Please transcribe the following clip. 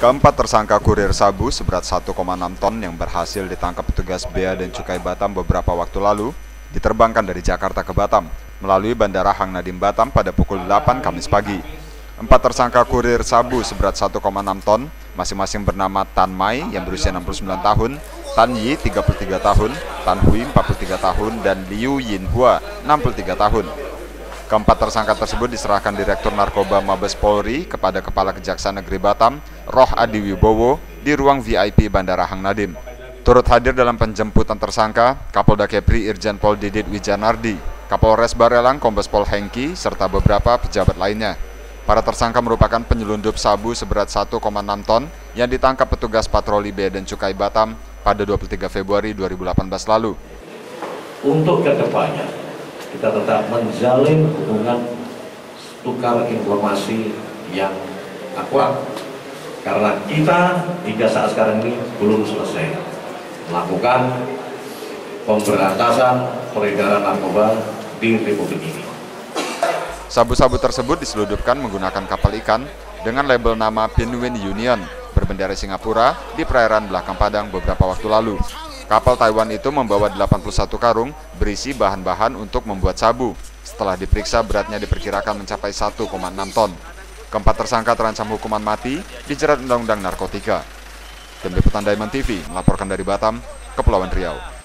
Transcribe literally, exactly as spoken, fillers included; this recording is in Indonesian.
Keempat tersangka kurir sabu seberat satu koma enam ton yang berhasil ditangkap petugas Bea dan Cukai Batam beberapa waktu lalu diterbangkan dari Jakarta ke Batam melalui Bandara Hang Nadim Batam pada pukul delapan Kamis pagi. Empat tersangka kurir sabu seberat satu koma enam ton, masing-masing bernama Tan Mai yang berusia enam puluh sembilan tahun, Tan Yi tiga puluh tiga tahun, Tan Hui empat puluh tiga tahun, dan Liu Yin Hua enam puluh tiga tahun. Keempat tersangka tersebut diserahkan Direktur Narkoba Mabes Polri kepada Kepala Kejaksaan Negeri Batam, Roh Adi Wibowo, di ruang V I P Bandara Hang Nadim. Turut hadir dalam penjemputan tersangka, Kapolda Kepri Irjen Pol Didit Wijanardi, Kapolres Barelang Kombes Pol Hengki, serta beberapa pejabat lainnya. Para tersangka merupakan penyelundup sabu seberat satu koma enam ton yang ditangkap petugas patroli Bea dan Cukai Batam pada dua puluh tiga Februari dua ribu delapan belas lalu. Untuk kedepannya, kita tetap menjalin hubungan tukar informasi yang akurat, karena kita hingga saat sekarang ini belum selesai melakukan pemberantasan peredaran narkoba di Republik ini. Sabu-sabu tersebut diseludupkan menggunakan kapal ikan dengan label nama Pinwin Union berbendera Singapura di perairan Belakang Padang beberapa waktu lalu. Kapal Taiwan itu membawa delapan puluh satu karung berisi bahan-bahan untuk membuat sabu. Setelah diperiksa, beratnya diperkirakan mencapai satu koma enam ton. Keempat tersangka terancam hukuman mati dijerat Undang-Undang Narkotika. Tim Liputan Diamond T V melaporkan dari Batam, Kepulauan Riau.